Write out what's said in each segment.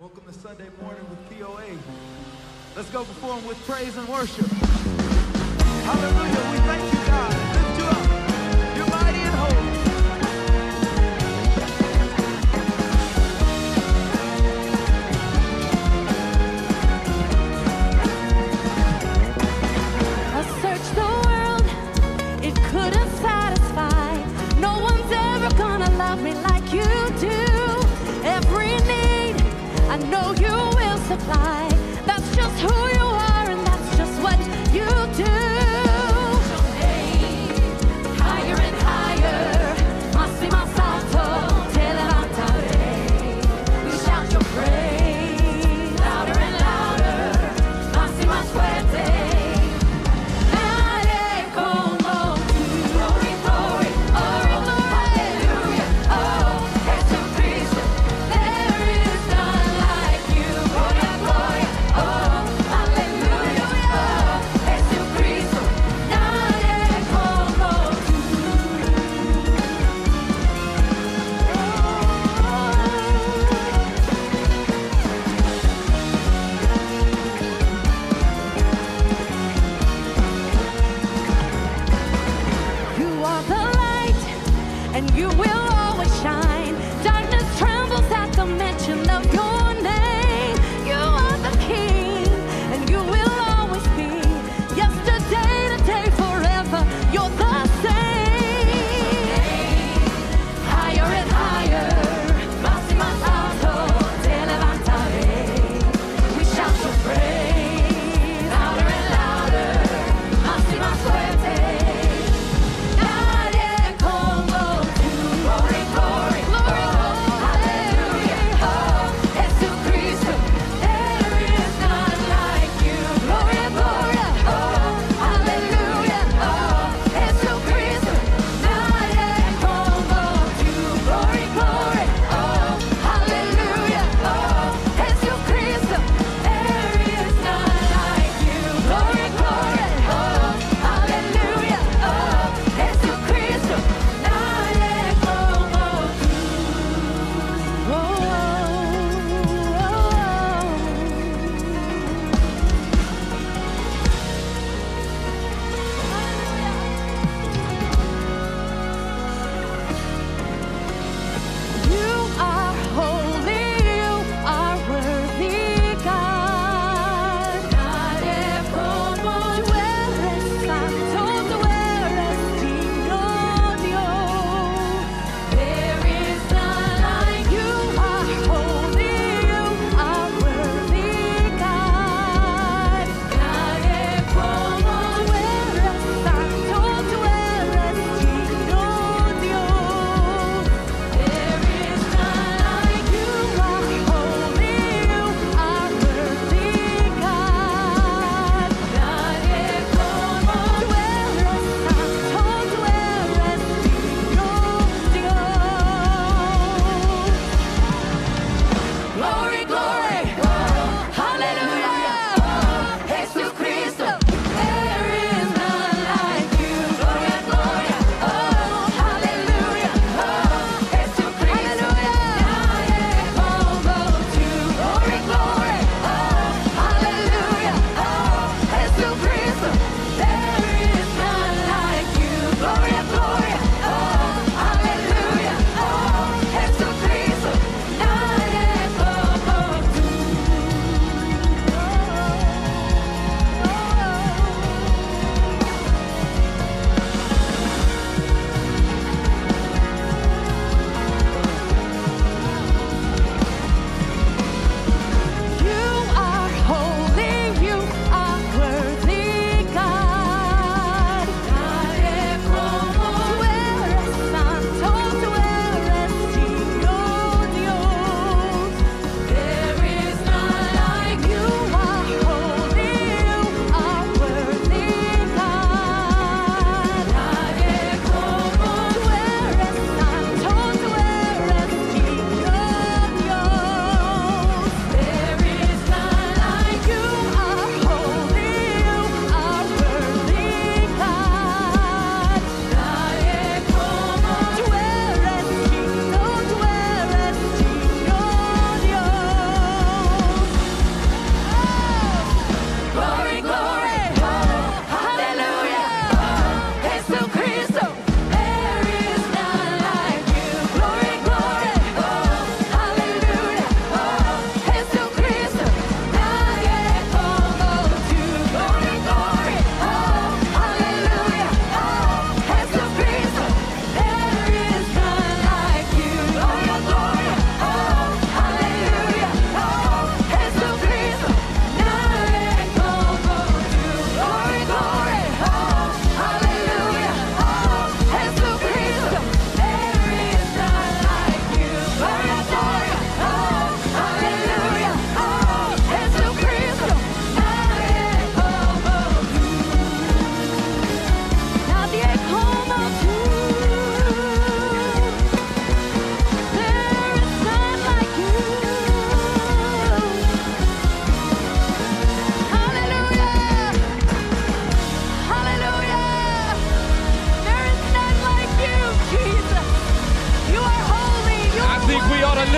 Welcome to Sunday morning with POA. Let's go perform with praise and worship. Hallelujah, we thank you, God. Lift you up. You're mighty and holy. That's just who you are, and that's just what you do. So aim higher and higher, massimo salto, te levantaré. We shout your praise, louder and louder, massimo fuerte. Glory, glory, glory, glory, glory, hallelujah, oh,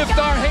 lift our hands.